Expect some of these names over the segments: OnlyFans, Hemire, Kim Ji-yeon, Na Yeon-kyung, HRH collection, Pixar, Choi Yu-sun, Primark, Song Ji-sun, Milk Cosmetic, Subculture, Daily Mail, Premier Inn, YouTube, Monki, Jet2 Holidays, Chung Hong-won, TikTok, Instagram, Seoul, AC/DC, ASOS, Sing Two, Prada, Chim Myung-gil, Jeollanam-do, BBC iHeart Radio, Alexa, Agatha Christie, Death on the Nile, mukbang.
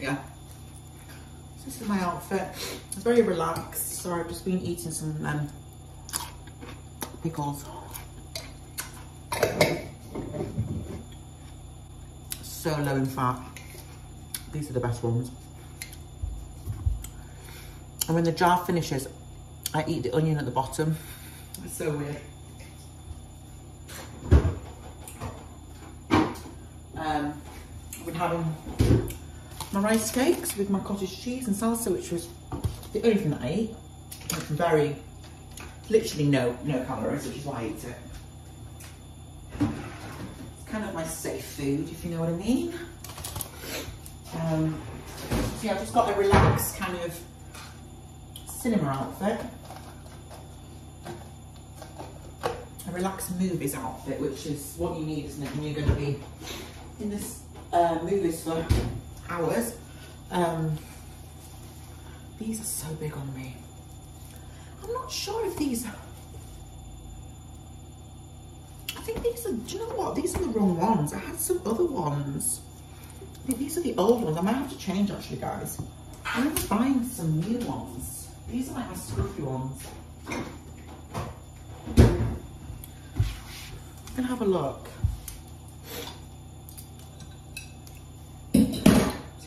yeah, this is my outfit. It's very relaxed. Sorry, I've just been eating some pickles. So low in fat. These are the best ones. And when the jar finishes, I eat the onion at the bottom. It's so weird. I've been having my rice cakes with my cottage cheese and salsa, which was the only thing that I ate. It's very, literally no calories, which is why I eat it. It's kind of my safe food, if you know what I mean. So yeah, I've just got a relaxed kind of cinema outfit. A relaxed movies outfit, which is what you need, isn't it? And you're going to be in this movies for hours. These are so big on me. I'm not sure if these are... I think these are... Do you know what? These are the wrong ones. I had some other ones. I think these are the old ones. I might have to change, actually, guys. I'm buying some new ones. These are like my scruffy ones. I'm gonna have a look. So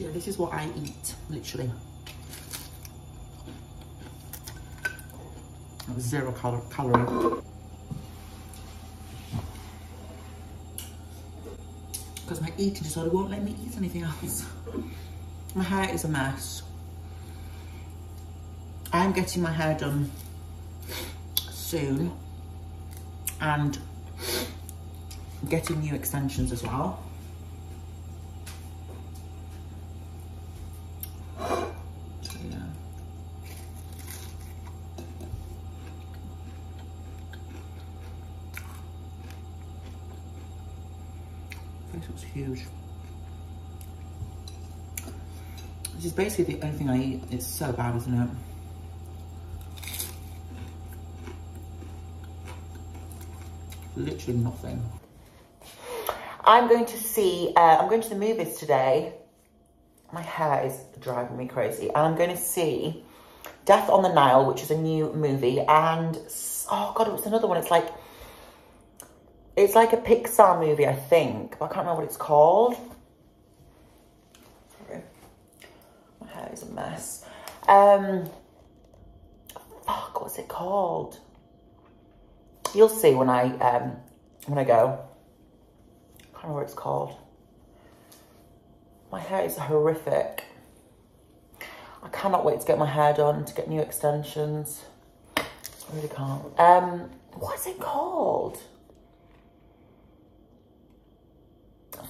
yeah, this is what I eat, literally. Zero calorie. Because my eating disorder won't let me eat anything else. My hair is a mess. I'm getting my hair done soon and getting new extensions as well. So yeah. This looks huge. This is basically the only thing I eat. It's so bad, isn't it? Literally nothing. I'm going to see, I'm going to the movies today. My hair is driving me crazy. And I'm going to see Death on the Nile, which is a new movie. And, oh God, what's another one? It's like a Pixar movie, I think. But I can't remember what it's called. Sorry. My hair is a mess. Fuck, what's it called? You'll see when I go. I can't remember what it's called. My hair is horrific. I cannot wait to get my hair done, to get new extensions. I really can't. What is it called?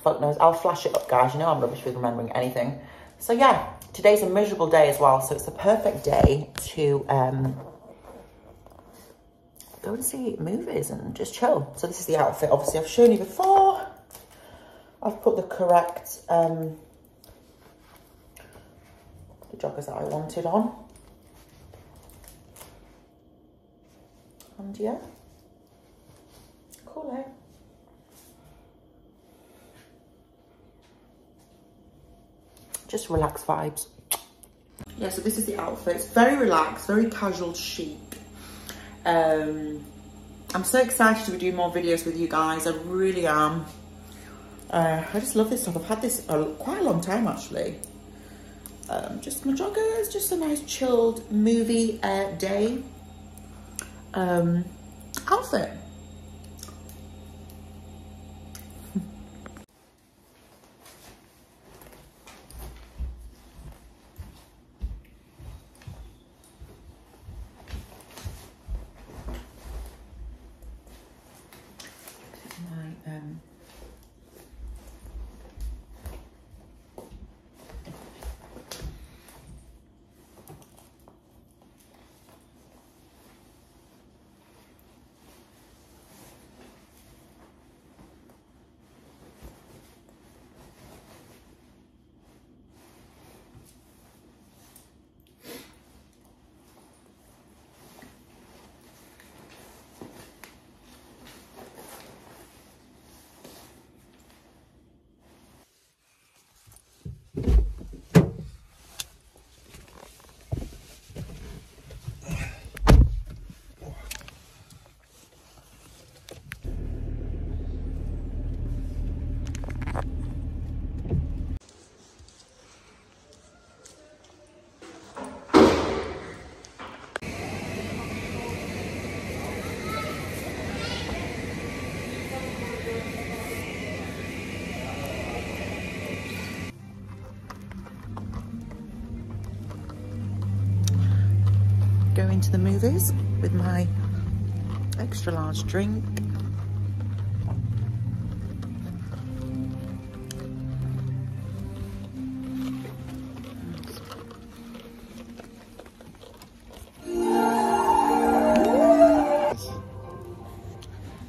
Fuck knows. I'll flash it up, guys. You know I'm rubbish with remembering anything. So yeah, today's a miserable day as well. So it's the perfect day to go and see movies and just chill. So this is the outfit, obviously, I've shown you before. I've put the correct, the joggers that I wanted on. And yeah, cool, eh? Just relaxed vibes. Yeah, so this is the outfit. It's very relaxed, very casual, chic. I'm so excited to be doing more videos with you guys. I really am. I just love this stuff. I've had this quite a long time, actually. Just my joggers, just a nice chilled movie day outfit. going to the movies with my extra large drink.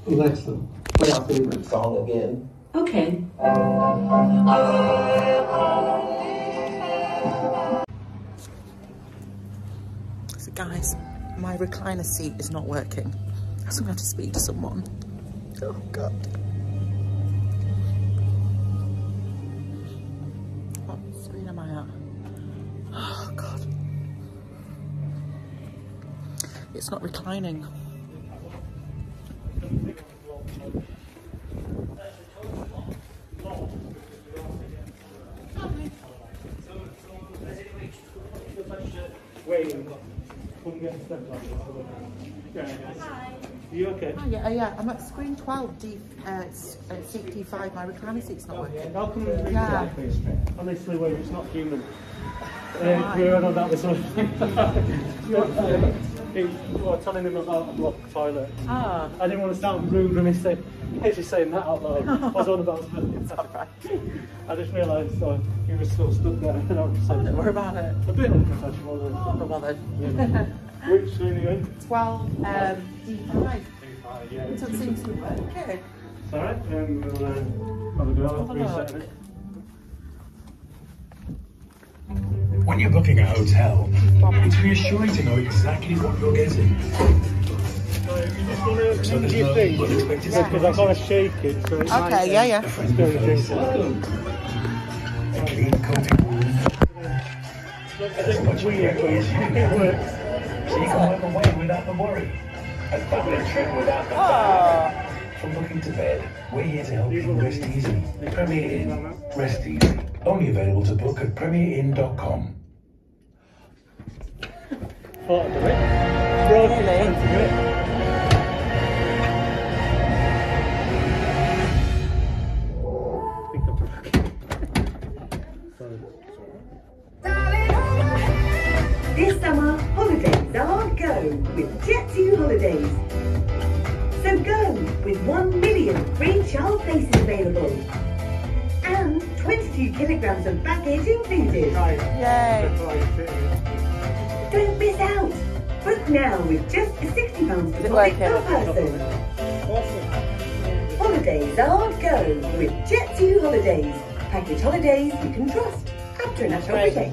Alexa, play our favorite song again. Okay. So guys, my recliner seat is not working. So I'm going to have to speak to someone. Oh God. What screen am I at? Oh God. It's not reclining. You okay? Oh, yeah, I'm at screen 12, seat D5, my recliner seat's not working. How come we honestly, well, it's not human. We were on about this one. You were telling him about a blocked toilet. Ah. I didn't want to sound rude when he said, hey, just saying that out loud. I was on about it. Alright. I just realised he was still stuck there. And I was like, don't worry about it. A bit unprofessional. Oh, well then. Which screen are you in? 12, D5. D5, yeah. It doesn't seem to work. Okay. It's alright, we'll have a go. I'll reset it. When you're booking a hotel, it's reassuring to know exactly what you're getting. So there's no unexpected surprises. Because I've got to shake it. So it's okay, yeah, yeah. A clean coating wall. As much weird as it works. So you can work away without the worry. A fabulous trip without the worry. From booking to bed, we're here to help you rest easy. Premier Inn, rest easy. Only available to book at premierinn.com. Thought I'd do it. Really? This summer, holidays are go with Jet2 Holidays. So go with 1 million free child places available and 22 kilograms of baggage included. Yay! Don't miss out. Book now with just £60 per person. Awesome. Holidays are go with Jet2 Holidays. Package holidays you can trust after a national holiday.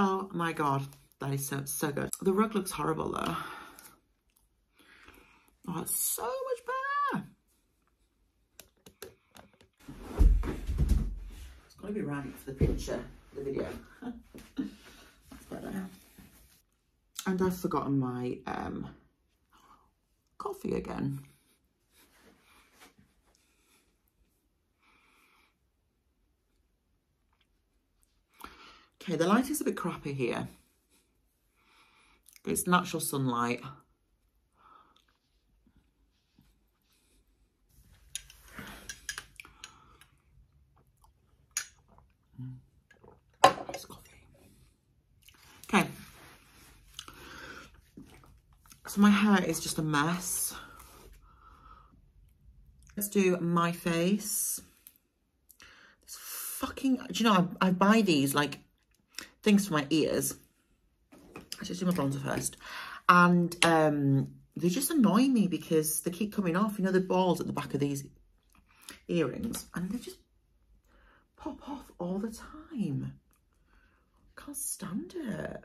Oh my God, that is so good. The rug looks horrible though. Oh, it's so much better. It's gotta be right for the picture, the video. bit there. And I've forgotten my coffee again. Okay, the light is a bit crappy here. It's natural sunlight. It's coffee. Okay. So my hair is just a mess. Let's do my face. This fucking, do you know, I buy these like things for my ears. I should do my bronzer first. And they just annoy me because they keep coming off. You know, the balls at the back of these earrings. And they just pop off all the time. Can't stand it.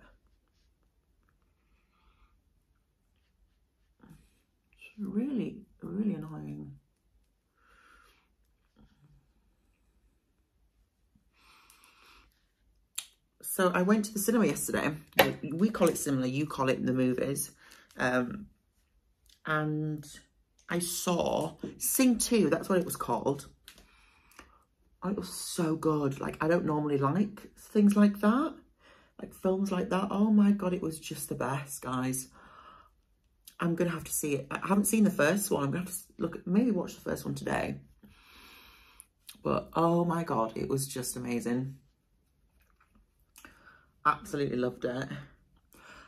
It's really, really annoying. So I went to the cinema yesterday. We call it cinema, you call it in the movies. And I saw Sing Two, that's what it was called. Oh, it was so good. Like, I don't normally like things like that, like films like that. Oh my God, it was just the best, guys. I'm gonna have to see it. I haven't seen the first one. I'm gonna have to maybe watch the first one today. But oh my God, it was just amazing. Absolutely loved it.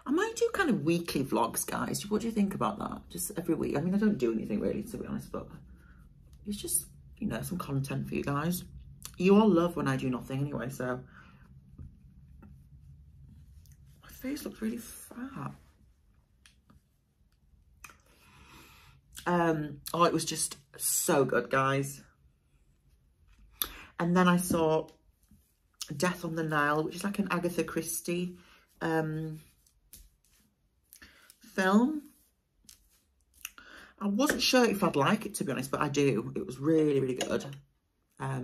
I might do kind of weekly vlogs, guys. What do you think about that? Just every week. I mean, I don't do anything really, to be honest, but it's just, you know, some content for you guys. You all love when I do nothing anyway, so. My face looks really fat. Oh, it was just so good, guys. And then I saw Death on the Nile, which is like an Agatha Christie film. I wasn't sure if I'd like it, to be honest, but I do. It was really, really good. I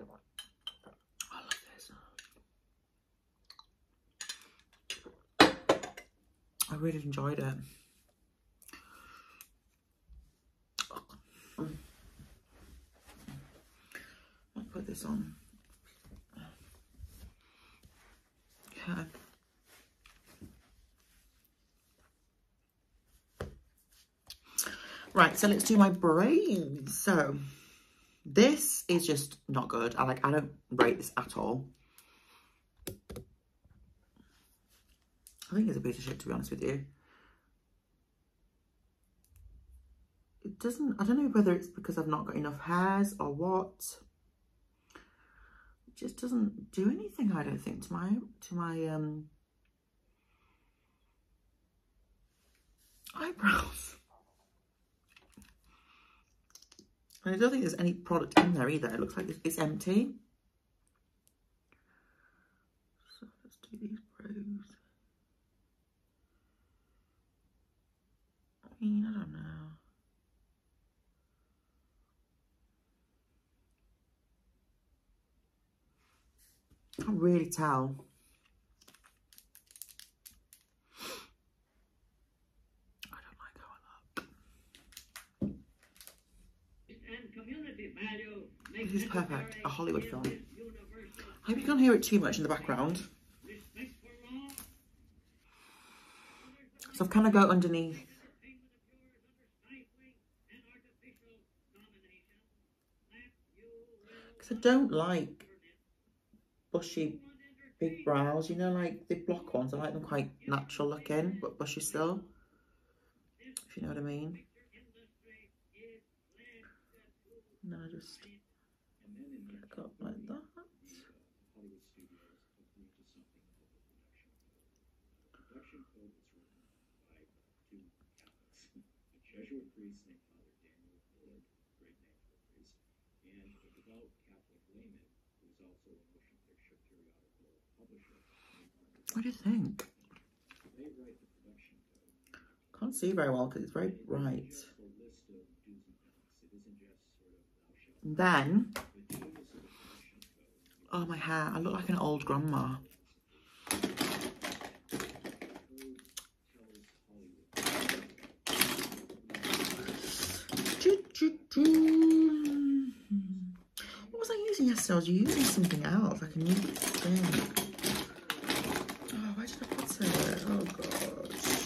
love this. I really enjoyed it. Put this on. Okay. Right, so let's do my braids. So this is just not good. I don't rate this at all. I think it's a bit of shit, to be honest with you. It doesn't, I don't know whether it's because I've not got enough hairs or what. Just doesn't do anything, I don't think, to my eyebrows. And I don't think there's any product in there either. It looks like it's empty. So let's do these brows. I mean, I don't know. I can't really tell. I don't like how I look. This is perfect, a Hollywood film. I hope you can't hear it too much in the background. So I've kind of got underneath. Because I don't like bushy big brows, you know, like the block ones. I like them quite natural looking, but bushy still, if you know what I mean. And then I just look up like that. What do you think? Can't see very well because it's very bright. And then, oh my hair, I look like an old grandma. So I was using something else. I can use it again. Oh, where did I put it? Oh, gosh.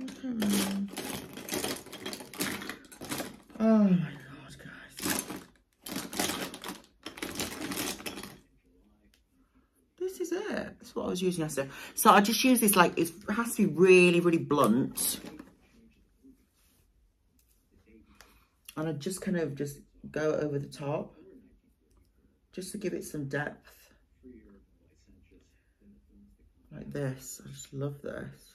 I don't know. Oh, my God, guys. This is it. That's what I was using yesterday. So I just use this, like, it has to be really, really blunt. And I just kind of just go over the top, just to give it some depth, like this. I just love this.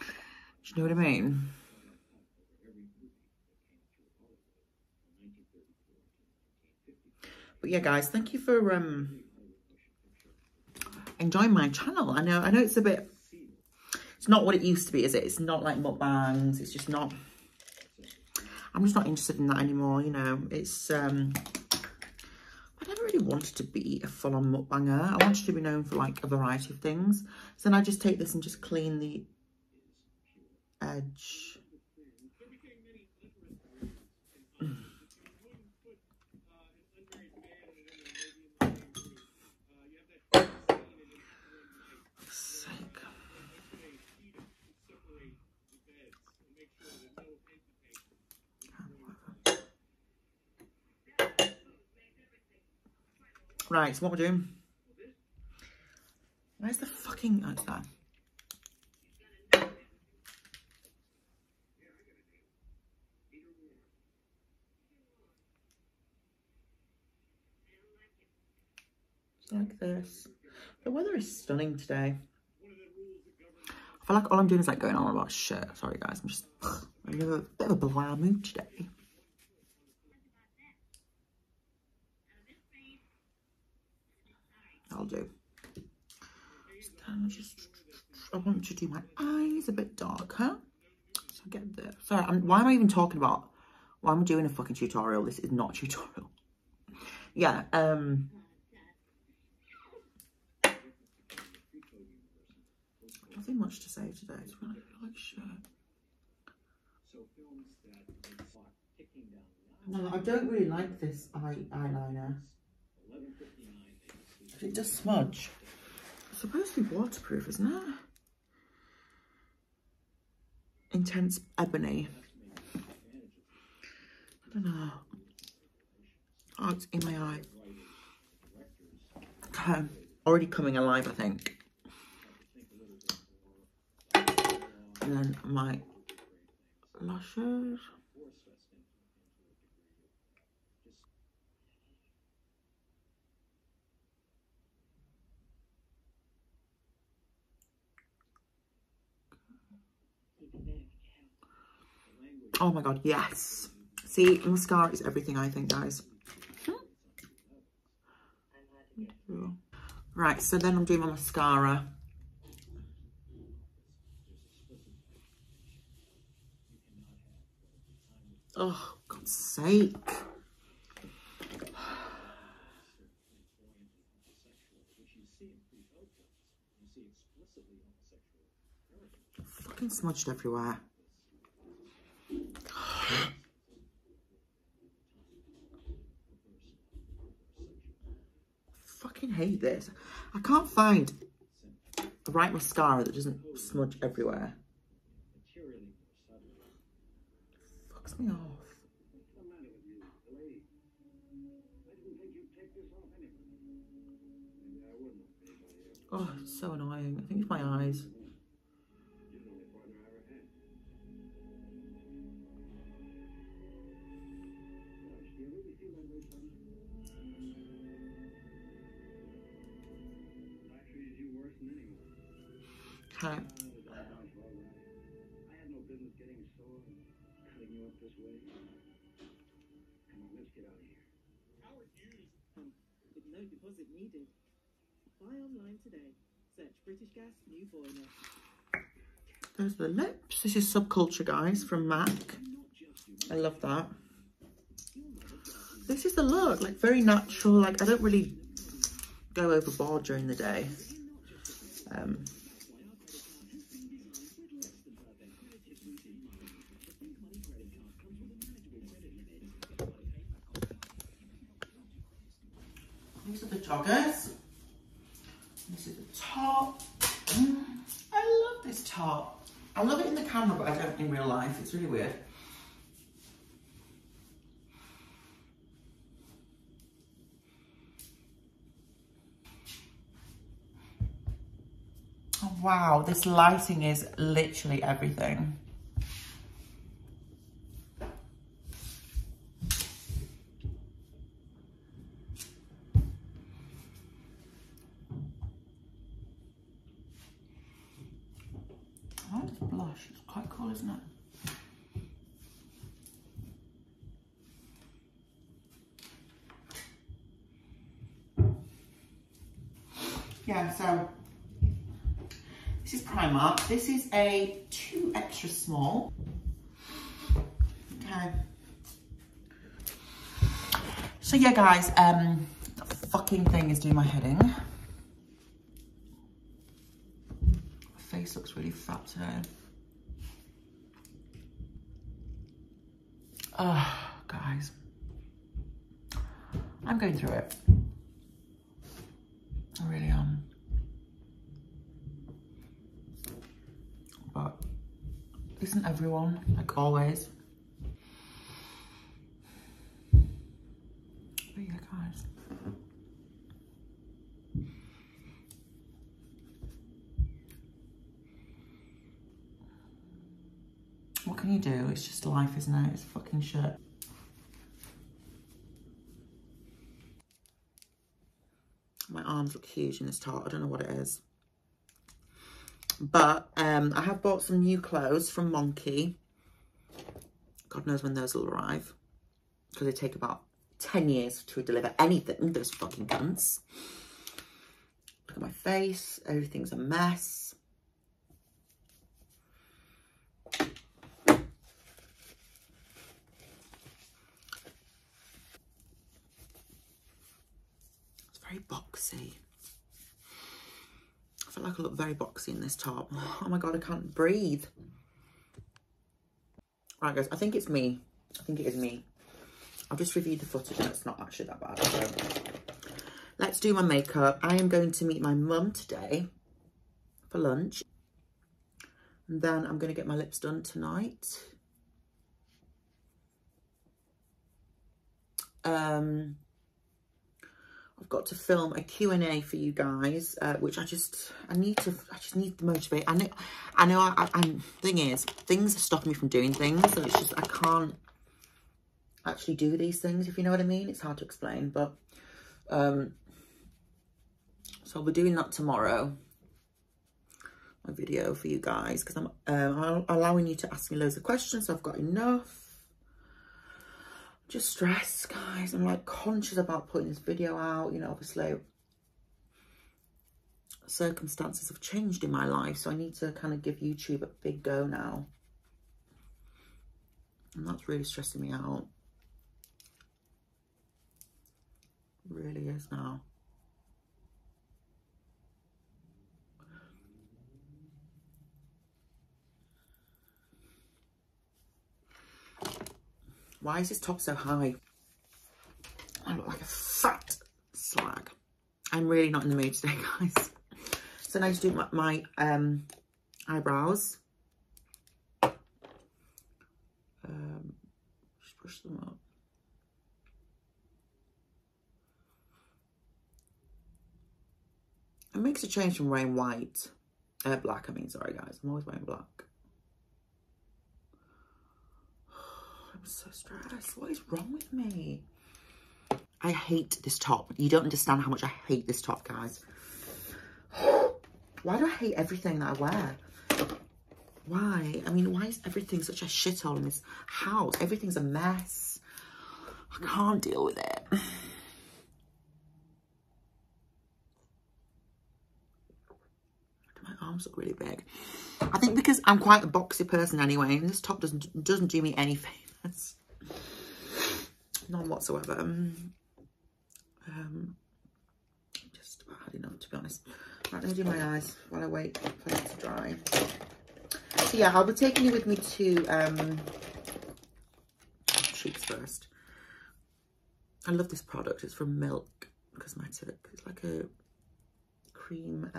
Do you know what I mean? But yeah, guys, thank you for enjoying my channel. I know it's a bit, it's not what it used to be, is it? It's not like mukbangs. It's just not, I'm just not interested in that anymore, you know. It's I never really wanted to be a full-on mukbanger. I wanted to be known for like a variety of things. So then I just take this and just clean the edge. Right, so what we're doing? Where's the fucking... Oh, it's that. It's like this. The weather is stunning today. I feel like all I'm doing is like going on about shit. Sorry guys, I'm just... I'm in a bit of a blah mood today. I'll do. I want to do my eyes a bit darker. So get there. Sorry, why am I even talking about? Why am I doing a fucking tutorial? This is not a tutorial. Yeah. Nothing much to say today. It's really like shit. No, I don't really like this eyeliner. It does smudge. It's supposed to be waterproof, isn't it? Intense ebony. I don't know. Oh, it's in my eye. Okay, already coming alive, I think. And then my lashes. Oh my God, yes. See, mascara is everything, I think, guys. Right, so then I'm doing my mascara. Oh, God's sake. Fucking smudged everywhere. Fucking hate this. I can't find the right mascara that doesn't smudge everywhere. Fucks me off. Oh, it's so annoying. I think it's my eyes. Okay. There's the lips. This is Subculture, guys, from Mac. I love that. This is the look, like very natural. Like I don't really go overboard during the day. top. I love it in the camera, but I don't in real life. It's really weird. Wow, this lighting is literally everything. I like this blush, it's quite cool, isn't it? Yeah, so this is Primark. This is a 2XS. Okay. So yeah, guys, the fucking thing is doing my head in. My face looks really fat today. Oh, guys, I'm going through it. I really am. But isn't everyone, like always? But yeah, guys. What can you do? It's just life, isn't it? It's fucking shit. My arms look huge in this top. I don't know what it is. But I have bought some new clothes from Monki. God knows when those will arrive. Because they take about 10 years to deliver anything, those fucking cunts. Look at my face. Everything's a mess. It's very boxy. I feel like I look very boxy in this top. Oh my God, I can't breathe. Right, guys, I think it's me. I think it is me. I've just reviewed the footage and it's not actually that bad. So let's do my makeup. I am going to meet my mum today for lunch. And then I'm going to get my lips done tonight. I've got to film a Q&A for you guys, which I just need to motivate. I know, thing is, things are stopping me from doing things, so it's just, I can't actually do these things, if you know what I mean. It's hard to explain, but, so I'll be doing that tomorrow, my video for you guys, because I'm allowing you to ask me loads of questions, so I've got enough. Just stressed, guys. I'm like conscious about putting this video out, you know. Obviously circumstances have changed in my life, so I need to kind of give YouTube a big go now, and that's really stressing me out. It really is now. Why is this top so high? I look like a fat slag. I'm really not in the mood today, guys. So now I just do my eyebrows. Just brush them up. It makes a change from wearing white. Black, I mean, sorry, guys. I'm always wearing black. I'm so stressed. What is wrong with me? I hate this top. You don't understand how much I hate this top, guys. Why do I hate everything that I wear? Why? I mean, why is everything such a shithole in this house? Everything's a mess. I can't deal with it. My arms look really big. I think because I'm quite a boxy person anyway, and this top doesn't do me any favours. None whatsoever. Just about had enough, to be honest. Right, let me do my eyes while I wait for it to dry. So yeah, I'll be taking you with me to cheeks first. I love this product. It's from Milk Cosmetic. It's like a cream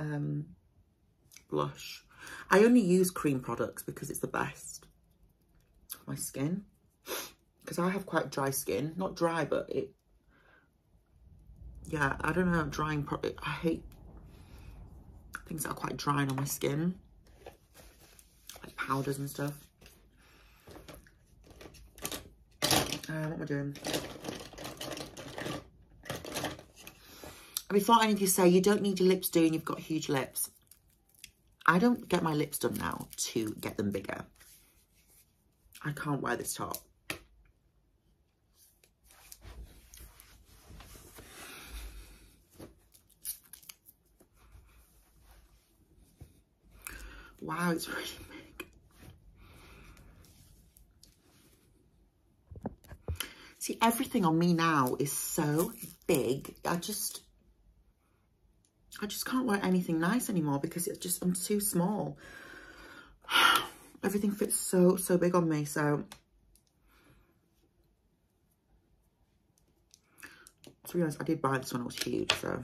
blush. I only use cream products because it's the best for my skin, because I have quite dry skin. Not dry, but it, yeah, I don't know, drying product. I hate things that are quite drying on my skin, like powders and stuff. What am I doing? Before any of you say you don't need your lips doing, you've got huge lips. I don't get my lips done now to get them bigger. I can't wear this top. Wow, it's really big. See, everything on me now is so big. I just can't wear anything nice anymore because it's just, I'm too small. Everything fits so big on me, so. To be honest, I did buy this one, it was huge, so.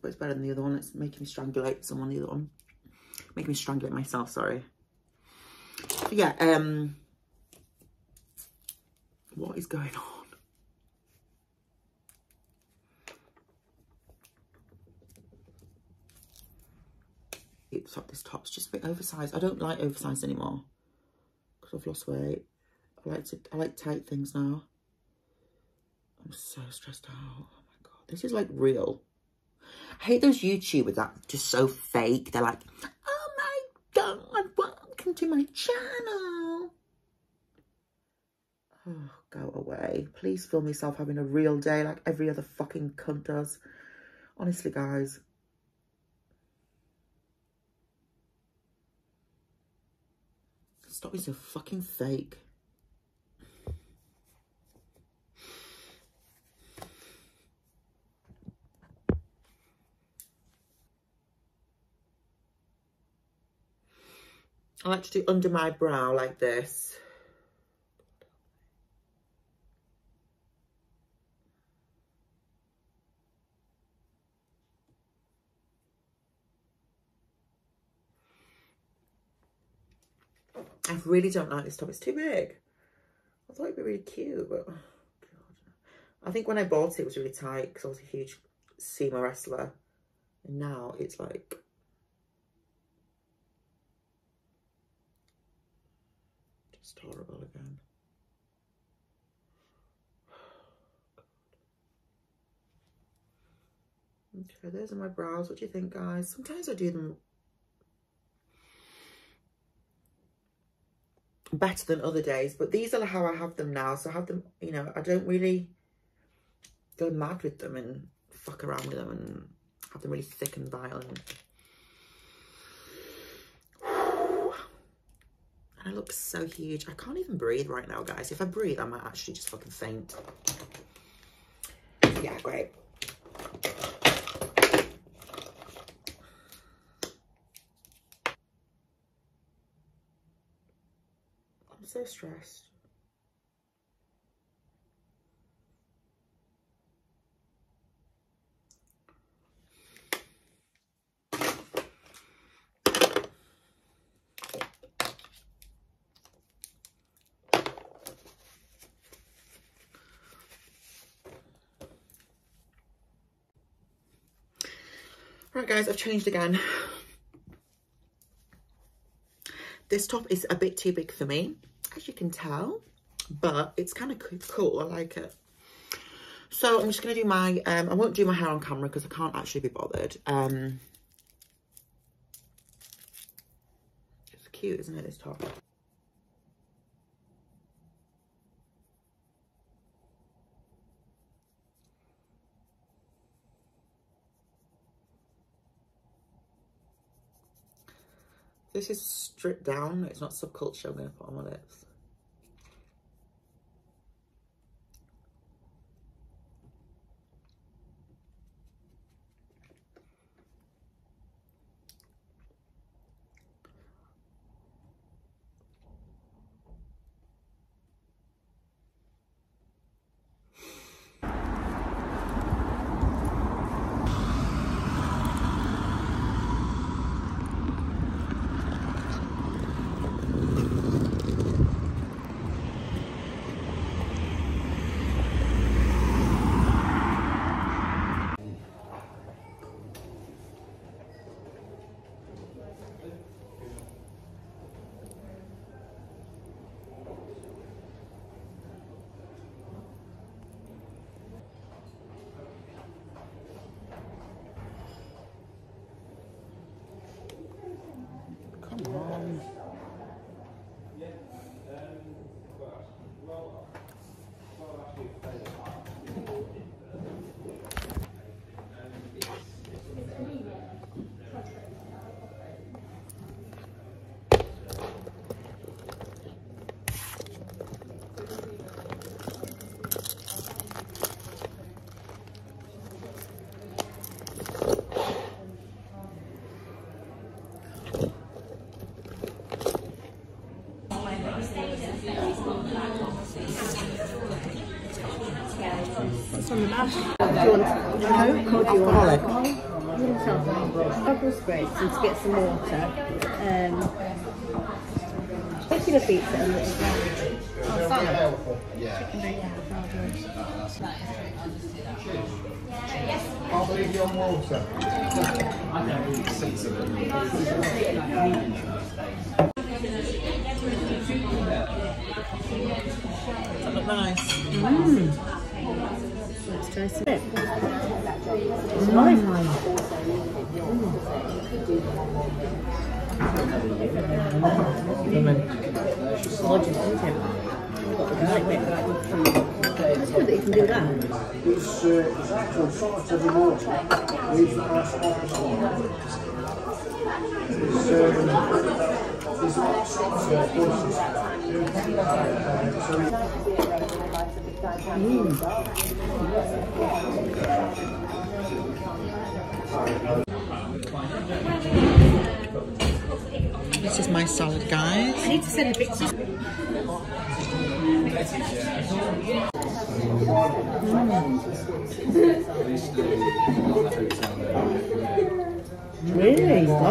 But it's better than the other one. It's making me strangulate someone, the other one. Making me strangulate myself, sorry. But yeah, what is going on? It's like this top's just a bit oversized. I don't like oversized anymore because I've lost weight. I like tight things now. I'm so stressed out. Oh my god, this is like real. I hate those YouTubers that are just so fake. They're like, oh my god, welcome to my channel. Oh, go away. Please film yourself having a real day like every other fucking cunt does. Honestly, guys. Stop being so fucking fake. I like to do under my brow like this. I really don't like this top. It's too big. I thought it'd be really cute, but oh, God. I think when I bought it, it was really tight because I was a huge SEMA wrestler, and now it's like just horrible again. Okay, those are my brows. What do you think, guys? Sometimes I do them better than other days, but these are how I have them now. So I have them, you know, I don't really go mad with them and fuck around with them and have them really thick and violent. And I look so huge. I can't even breathe right now, guys. If I breathe, I might actually just fucking faint. Yeah, great. So stressed. Right, guys, I've changed again. This top is a bit too big for me, as you can tell, but it's kind of cool. I like it. So I'm just gonna do my I won't do my hair on camera because I can't actually be bothered. It's cute, isn't it, this top? This is stripped down. It's not Subculture. I'm gonna put on my lips. It's on the back. Do you want Coke or alcoholic? Apple grapes and to get some water. Regular pizza and little salad. Oh, salad? Yeah. Chicken burger. Look nice. Let's try some. It's gorgeous, isn't it? It's good that you can do that. It's actual sort of water. We've This is my salad, guys. I need to send a picture. Really? Wow.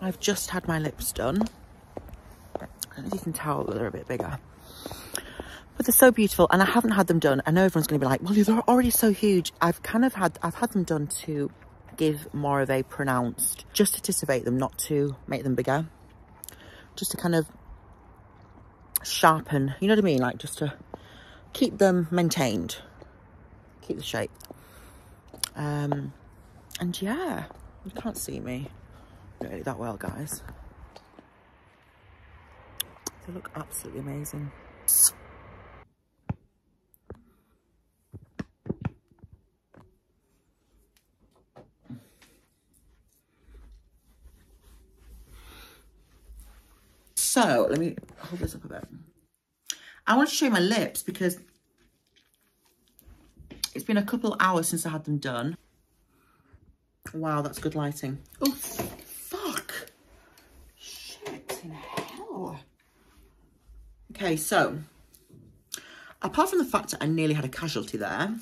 I've just had my lips done. I don't know if you can tell that they're a bit bigger. But they're so beautiful, and I haven't had them done. I know everyone's going to be like, well, they're already so huge. I've had them done to give more of a pronounced, just to dissipate them, not to make them bigger. Just to kind of sharpen, you know what I mean? Like just to keep them maintained, keep the shape. And yeah, you can't see me really that well, guys. They look absolutely amazing. So let me hold this up a bit. I want to show you my lips because it's been a couple of hours since I had them done. Wow, that's good lighting. Oh, fuck. Shit in hell. Okay, so apart from the fact that I nearly had a casualty there,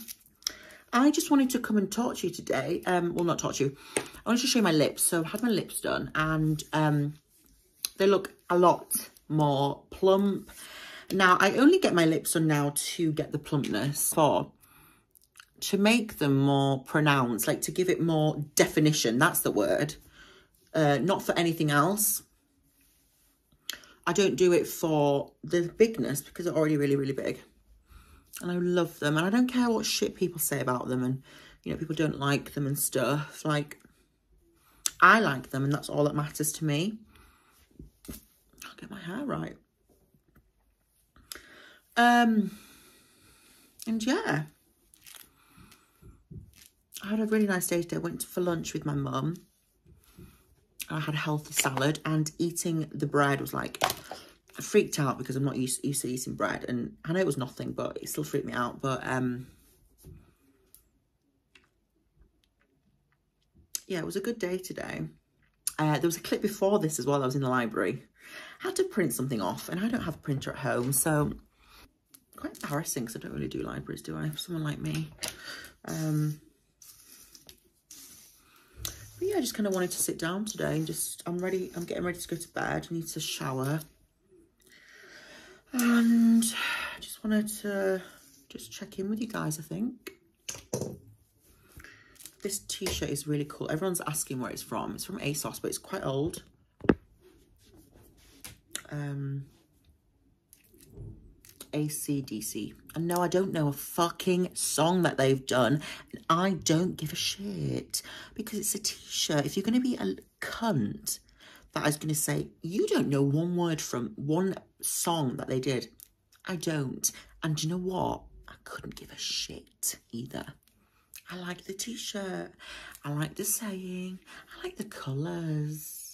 I just wanted to come and talk to you today. Well, not talk to you. I wanted to show you my lips. So I've had my lips done and they look a lot more plump. Now, I only get my lips done now to get the plumpness, for to make them more pronounced, like to give it more definition. That's the word. Not for anything else. I don't do it for the bigness because they're already really, really big. And I love them. And I don't care what shit people say about them. And, you know, people don't like them and stuff. Like, I like them and that's all that matters to me. Get my hair right. And yeah, I had a really nice day today. I went for lunch with my mum. I had a healthy salad, and eating the bread was like, I freaked out because I'm not used to eating bread, and I know it was nothing, but it still freaked me out. But yeah, it was a good day today. There was a clip before this as well. I was in the library. I had to print something off, and I don't have a printer at home, so quite embarrassing because I don't really do libraries, do I? For someone like me. But yeah, I just kind of wanted to sit down today and just, I'm ready, I'm getting ready to go to bed. I need to shower. And I just wanted to just check in with you guys, I think. This t-shirt is really cool. Everyone's asking where it's from. It's from ASOS, but it's quite old. AC/DC. And no, I don't know a fucking song that they've done. And I don't give a shit because it's a t-shirt. If you're going to be a cunt that is going to say, you don't know one word from one song that they did. I don't. And you know what? I couldn't give a shit either. I like the t-shirt. I like the saying. I like the colours.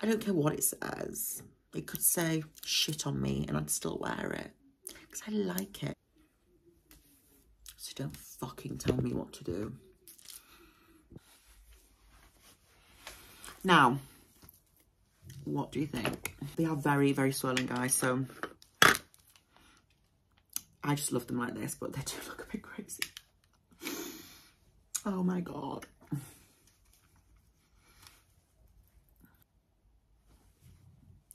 I don't care what it says. It could say shit on me and I'd still wear it because I like it. So don't fucking tell me what to do. Now, What do you think? They are very, very swirling, guys, so I just love them like this, but they do look a bit crazy. Oh my God.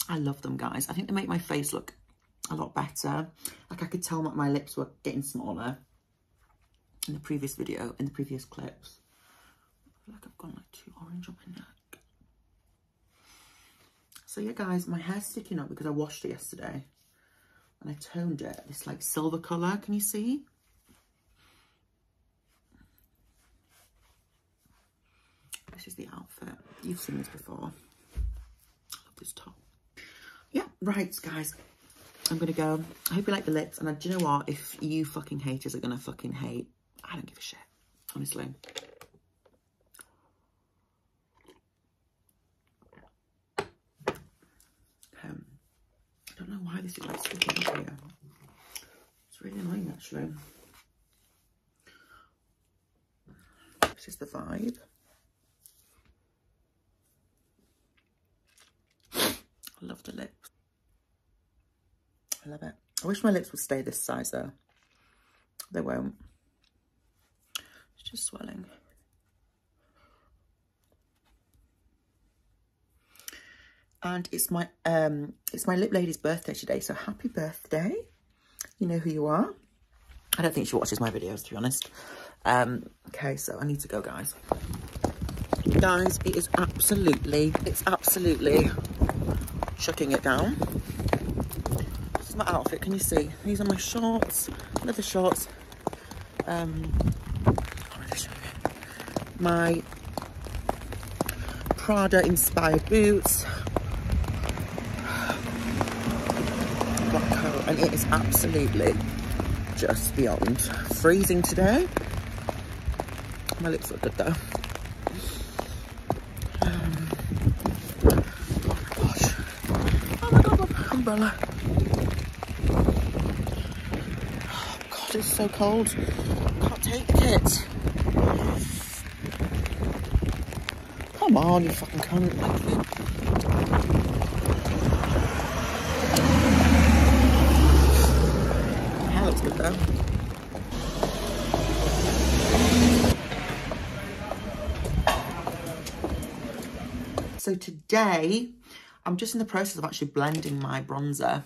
I love them, guys. I think they make my face look a lot better. Like, I could tell that my lips were getting smaller in the previous video, in the previous clips. I feel like I've gone like too orange on my neck. So yeah, guys, my hair's sticking up because I washed it yesterday and I toned it this like silver color. Can you see? This is the outfit. You've seen this before. I love this top. Yeah, right, guys. I'm gonna go. I hope you like the lips. And do you know what? If you fucking haters are gonna fucking hate, I don't give a shit, honestly. I don't know why this is like sticking up here. It's really annoying, actually. This is the vibe. I love the lips. I love it. I wish my lips would stay this size though. They won't. It's just swelling. And it's my lip lady's birthday today, so happy birthday. You know who you are. I don't think she watches my videos, to be honest. Okay, so I need to go, guys. Guys, it's absolutely chucking it down. This is my outfit, can you see? These are my shorts, leather shorts. My Prada inspired boots. Black coat, and it is absolutely just beyond freezing today. My lips look good though. Umbrella. Oh God, it's so cold. Can't take it. Come on, you fucking cunt. My hair looks good though. So today, I'm just in the process of actually blending my bronzer.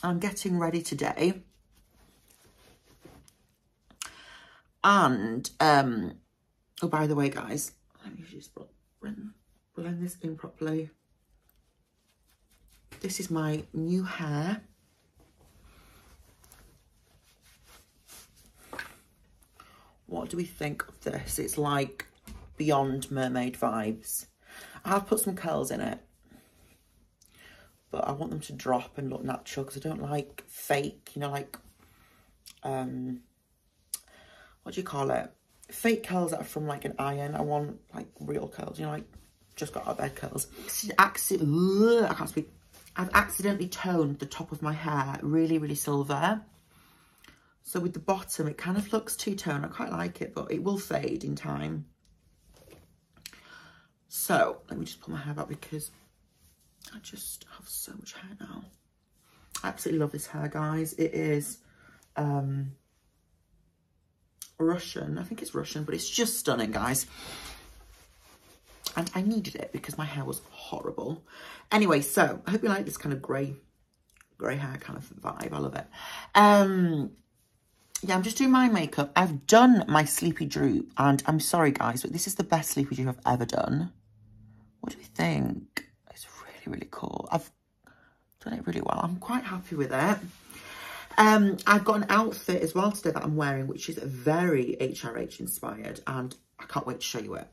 I'm getting ready today. And, oh, by the way, guys, let me just blend this in properly. This is my new hair. What do we think of this? It's like beyond mermaid vibes. I have put some curls in it, but I want them to drop and look natural because I don't like fake, you know, like, what do you call it? Fake curls that are from like an iron. I want like real curls, you know, like just got out of bed curls. I can't speak. I've accidentally toned the top of my hair really, really silver. So with the bottom, it kind of looks two-tone. I quite like it, but it will fade in time. So let me just pull my hair back because I just have so much hair now. I absolutely love this hair, guys. It is Russian. I think it's Russian, but it's just stunning, guys. And I needed it because my hair was horrible. Anyway, so I hope you like this kind of grey hair kind of vibe. I love it. Yeah, I'm just doing my makeup. I've done my Sleepy Droop, and I'm sorry, guys, but this is the best Sleepy Droop I've ever done. What do we think? It's really, really cool. I've done it really well. I'm quite happy with it. I've got an outfit as well today that I'm wearing, which is very HRH inspired, and I can't wait to show you it.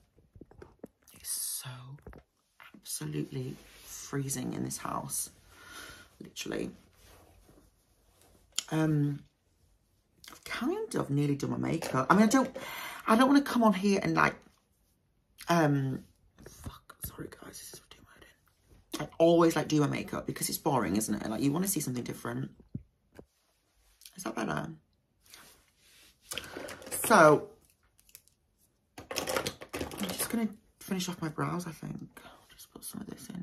It's so absolutely freezing in this house, literally. I've kind of nearly done my makeup. I mean, I don't want to come on here and like, fuck, sorry guys, this is what I do. I always like do my makeup because it's boring, isn't it? Like, you want to see something different. Is that better? So I'm just gonna to finish off my brows, I think. I'll just put some of this in.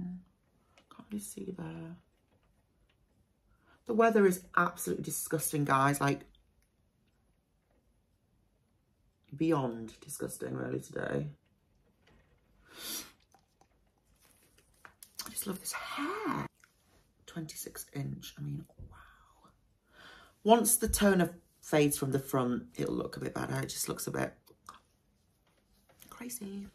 Can't really see there. The weather is absolutely disgusting, guys. Like, beyond disgusting, really, today. I just love this hair. 26 inch, I mean, wow. Once the toner fades from the front, it'll look a bit better. It just looks a bit crazy.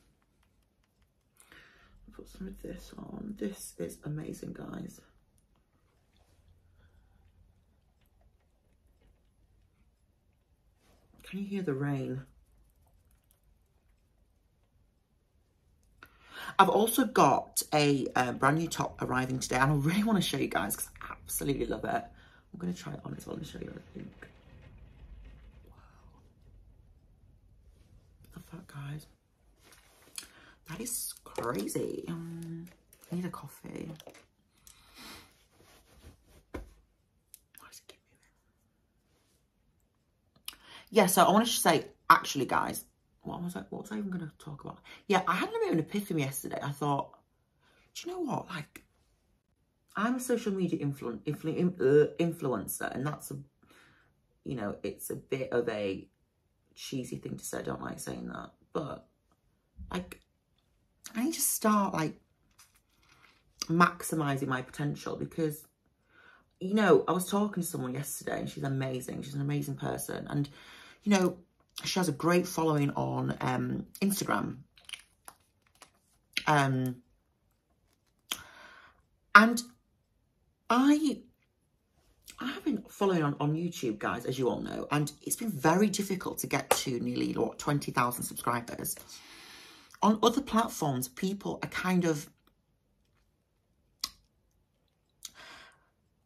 I'll put some of this on. This is amazing, guys. Can you hear the rain? I've also got a brand new top arriving today, and I really want to show you guys because I absolutely love it. I'm going to try it on as well and show you, I think. Wow. Love that, guys. That is crazy. I need a coffee. Yeah, so I wanted to say, actually, guys, what was I even going to talk about? Yeah, I had a bit of an epiphany yesterday. I thought, do you know what? Like, I'm a social media influencer, and that's a, you know, it's a bit of a cheesy thing to say. I don't like saying that, but like, I need to start like maximizing my potential because, you know, I was talking to someone yesterday, and she's amazing. She's an amazing person, and you know, she has a great following on Instagram. And I have been following on YouTube, guys, as you all know, and it's been very difficult to get to nearly, what, 20,000 subscribers. On other platforms, people are kind of,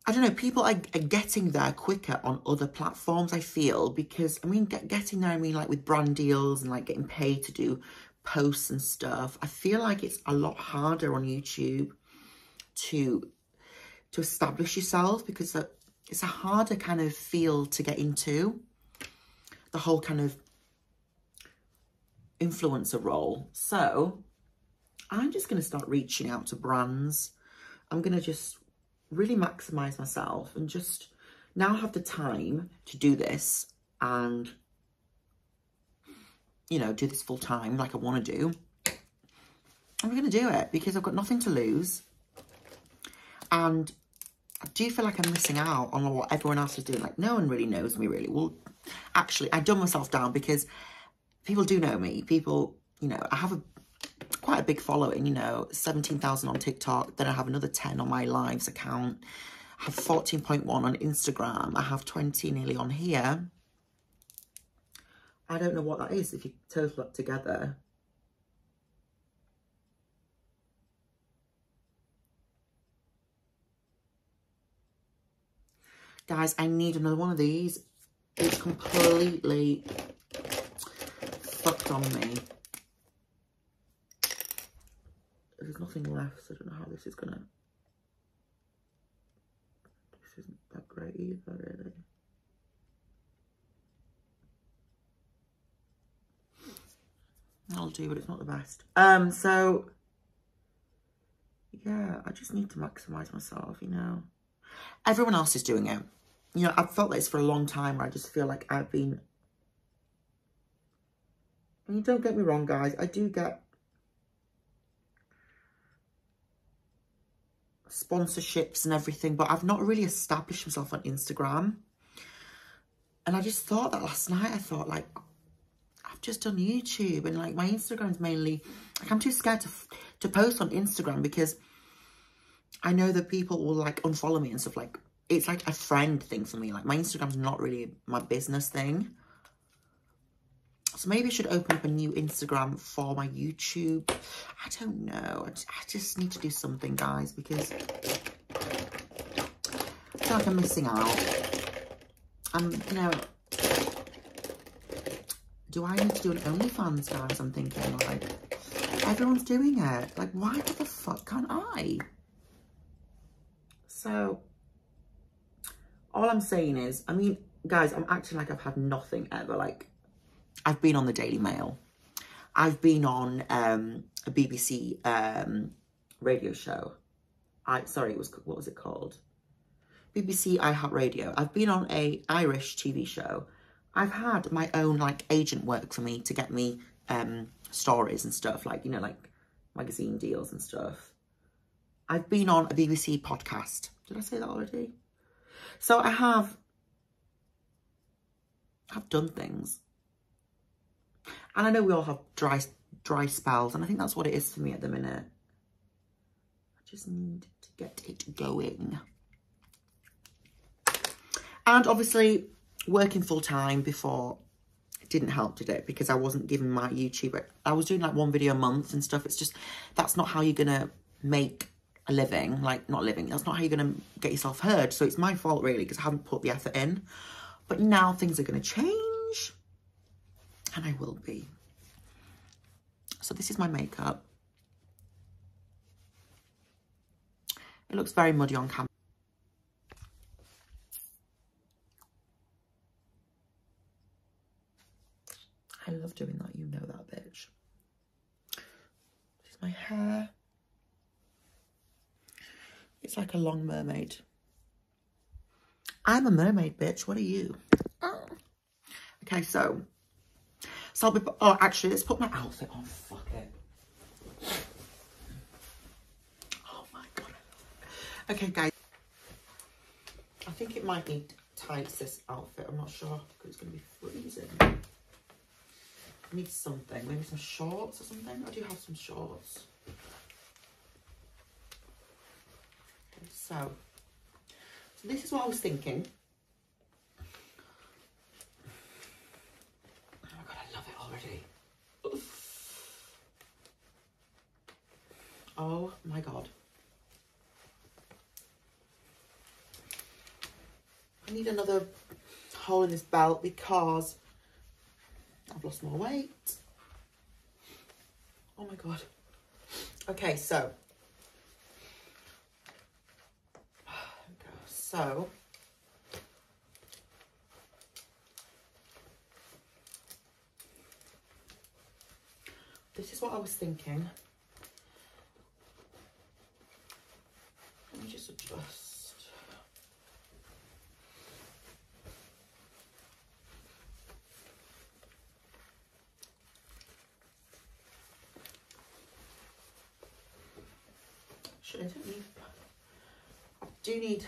I don't know, people are getting there quicker on other platforms, I feel, because, I mean, getting there, I mean, like, with brand deals and, like, getting paid to do posts and stuff. I feel like it's a lot harder on YouTube to establish yourself because it's a harder kind of field to get into, the whole kind of influencer role. So I'm just going to start reaching out to brands. I'm going to just really maximize myself and just now have the time to do this and, you know, do this full time like I want to do. I'm going to do it because I've got nothing to lose. And I do feel like I'm missing out on what everyone else is doing. Like, no one really knows me, really. Well, actually, I dumb myself down because people do know me. People, you know, I have quite a big following, you know, 17,000 on TikTok. Then I have another 10 on my Lives account. I have 14.1 on Instagram. I have 20 nearly on here. I don't know what that is if you total up together. Guys, I need another one of these. It's completely fucked on me. There's nothing left, so I don't know how this is gonna... This isn't that great either, really. That'll do, but it's not the best. So... Yeah, I just need to maximise myself, you know. Everyone else is doing it. You know, I've felt this for a long time, where I just feel like I've been... I mean, don't get me wrong, guys. I do get sponsorships and everything, but I've not really established myself on Instagram. And I just thought that last night. I thought, like, I've just done YouTube, and like my Instagram's mainly like, I'm too scared to post on Instagram because I know that people will like unfollow me and stuff. Like, it's like a friend thing for me. Like, my Instagram's not really my business thing. So maybe I should open up a new Instagram for my YouTube. I don't know. I just need to do something, guys, because I feel like I'm missing out. You know, do I need to do an OnlyFans, guys? I'm thinking, like, everyone's doing it. Like, why the fuck can't I? So, all I'm saying is, I mean, guys, I'm acting like I've had nothing ever, like, I've been on the Daily Mail. I've been on a BBC radio show. What was it called? BBC iHeart Radio. I've been on a Irish TV show. I've had my own like agent work for me to get me stories and stuff, like, you know, like magazine deals and stuff. I've been on a BBC podcast. Did I say that already? So I have, I've done things. And I know we all have dry spells, and I think that's what it is for me at the minute. I just need to get it going. And obviously, working full-time before didn't help, did it? Because I wasn't giving my YouTube... I was doing, like, one video a month and stuff. It's just, that's not how you're going to make a living. Like, not living. That's not how you're going to get yourself heard. So it's my fault, really, because I haven't put the effort in. But now things are going to change. And I will be. So this is my makeup. It looks very muddy on camera. I love doing that, you know that, bitch. This is my hair. It's like a long mermaid. I'm a mermaid, bitch. What are you? Oh. Okay, so I'll be... Oh, actually, let's put my outfit on. Fuck it. Oh, my God. Okay, guys. I think it might be tight, this outfit. I'm not sure, because it's going to be freezing. I need something, maybe some shorts or something. I do have some shorts. Okay, so this is what I was thinking. Oh my God, I love it already. Oof. Oh my God. I need another hole in this belt because I've lost more weight. Oh my God. Okay, so. So. This is what I was thinking. Let me just adjust. I do need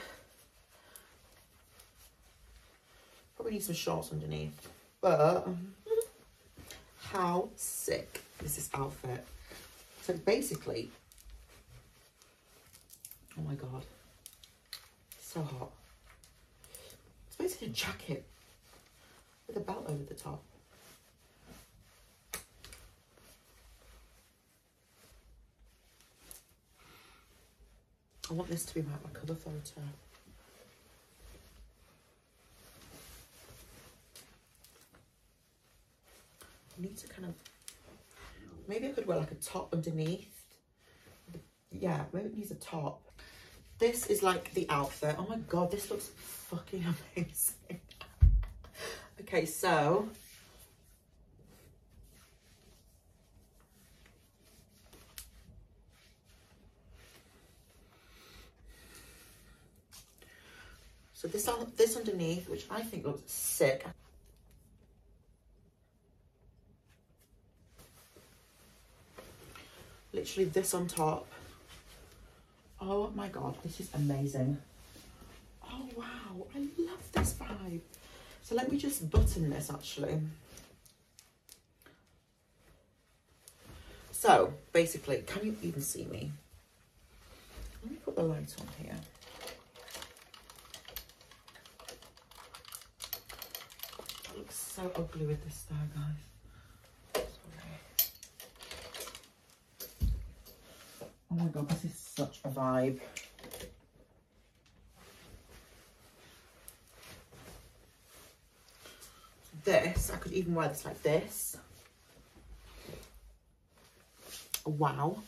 probably need some shorts underneath, but how sick is this outfit? So basically, oh my God, so hot. It's basically a jacket with a belt over the top. I want this to be my cover photo. I need to kind of, maybe I could wear like a top underneath. Yeah, maybe it needs a top. This is like the outfit. Oh my God, this looks fucking amazing. Okay, so. So this underneath, which I think looks sick. Literally this on top. Oh my God, this is amazing. Oh wow, I love this vibe. So let me just button this actually. So basically, can you even see me? Let me put the light on here. So ugly with this style, guys. Sorry. Oh my God, this is such a vibe. This, I could even wear this like this. Wow.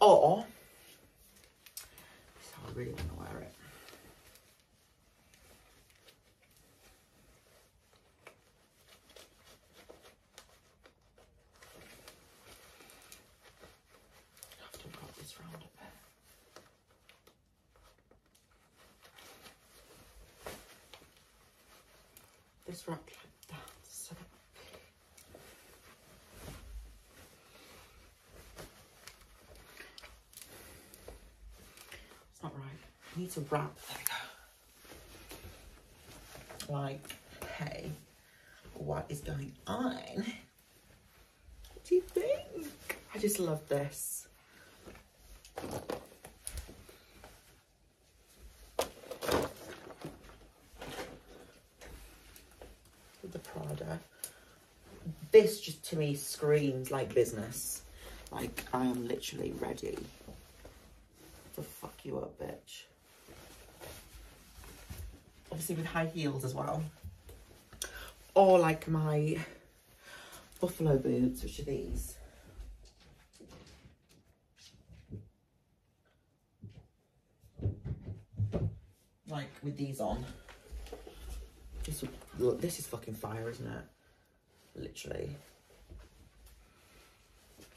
Or, this is how I really want to wear it. this right like that. So it's not right. I need to wrap. There we go. Like, hey, what is going on? What do you think? I just love this. The Prada, this just to me screams like business. Like, I am literally ready to fuck you up, bitch. Obviously with high heels as well, or like my buffalo boots, which are these. Like with these on, just look, this is fucking fire, isn't it? Literally,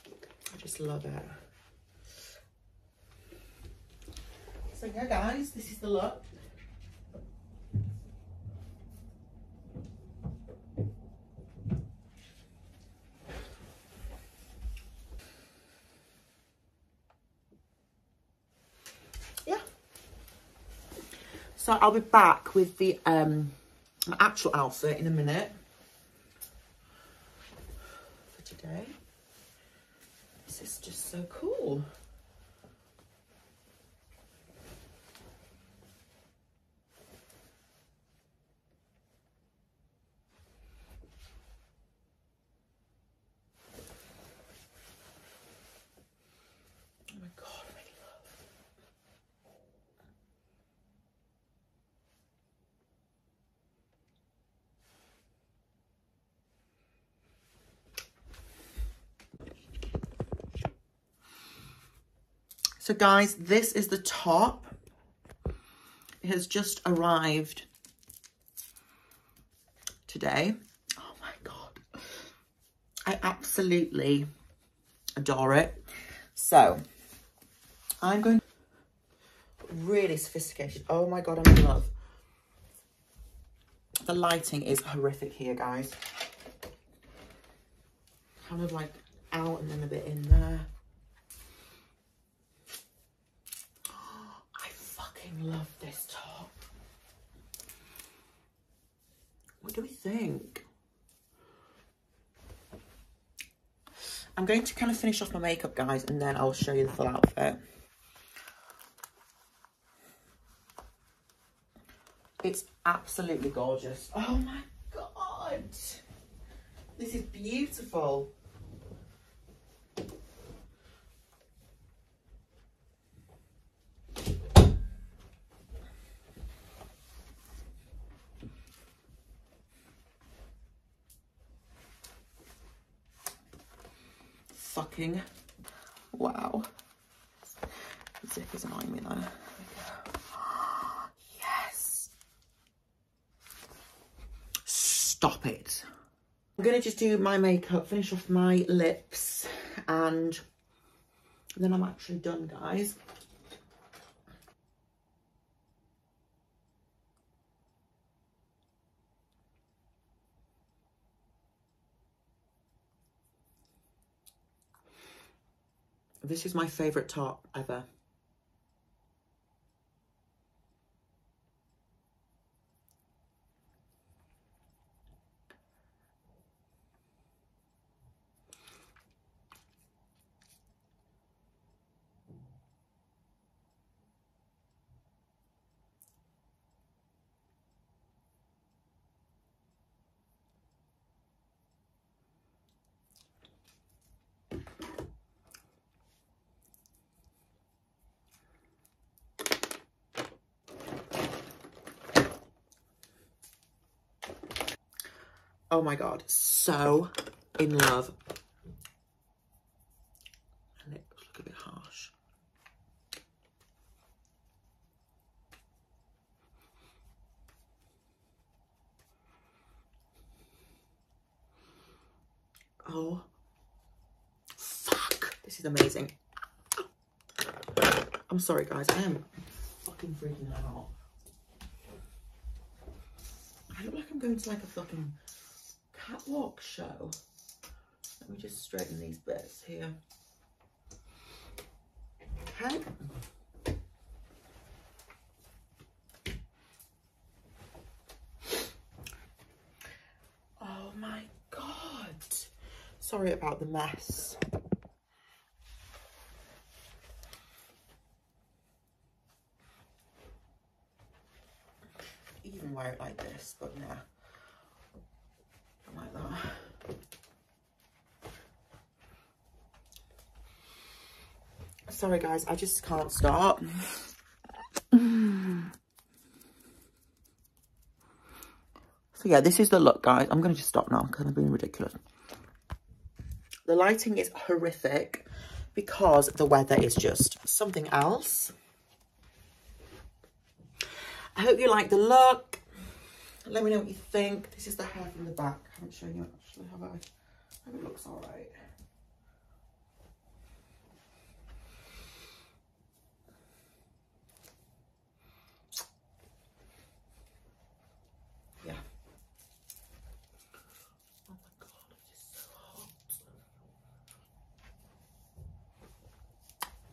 I just love it. So yeah, guys, this is the look. So I'll be back with the my actual outfit in a minute for today. This is just so cool. So guys, this is the top. It has just arrived today. Oh my God. I absolutely adore it. So I'm going really sophisticated. Oh my God, I'm in love. The lighting is horrific here, guys. Kind of like out and then a bit in there. Love this top. What do we think? I'm going to kind of finish off my makeup, guys, and then I'll show you the full outfit. It's absolutely gorgeous. Oh my God, this is beautiful. Fucking wow. Zip is annoying me though. There we go. Yes. Stop it. I'm gonna just do my makeup, finish off my lips, and then I'm actually done, guys. This is my favourite top ever. Oh my God, so in love. My lips look a bit harsh. Oh, fuck, this is amazing. I'm sorry, guys, I am fucking freaking out. I look like I'm going to like a fucking catwalk show. Let me just straighten these bits here. Okay. Oh my God. Sorry about the mess. Even wear it like this, but nah, like that. Sorry guys, I just can't stop. So yeah, this is the look guys. I'm gonna just stop now because I'm being ridiculous. The lighting is horrific because the weather is just something else. I hope you like the look. Let me know what you think. This is the hair from the back. I haven't shown you actually, have I? I hope it looks all right.